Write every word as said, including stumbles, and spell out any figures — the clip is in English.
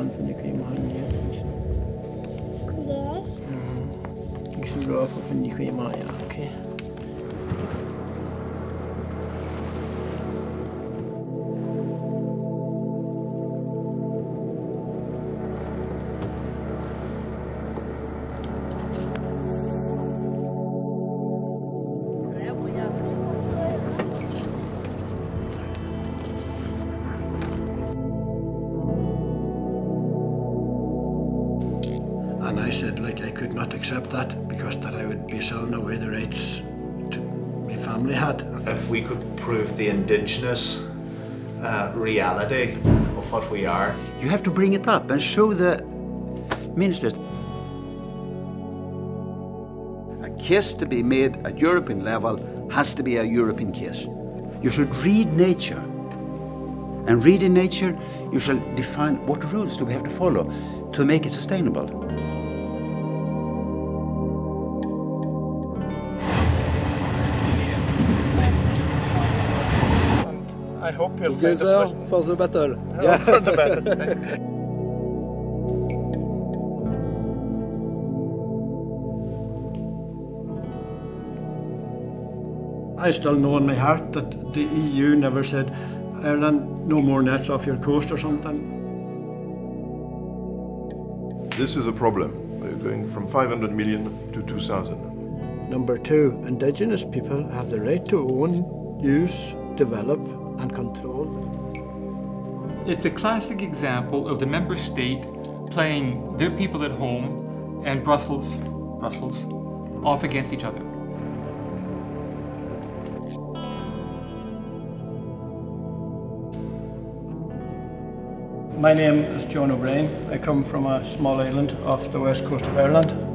Anfängercreme haben die jetzt nicht. Yes. Mhm. Ich sogar auf Anfängercreme, ja, okay. And I said, like, I could not accept that because that I would be selling away the rights to my family had. If we could prove the indigenous uh, reality of what we are. You have to bring it up and show the ministers. A case to be made at European level has to be a European case. You should read nature. And reading nature, you shall define what rules do we have to follow to make it sustainable. I hope you'll find us for the battle. Yeah. For the battle. I still know in my heart that the E U never said, Ireland, no more nets off your coast or something. This is a problem. We're going from five hundred million to two thousand. Number two, indigenous people have the right to own, use, develop and control. It's a classic example of the member state playing their people at home and Brussels, Brussels, off against each other. My name is John O'Brien. I come from a small island off the west coast of Ireland.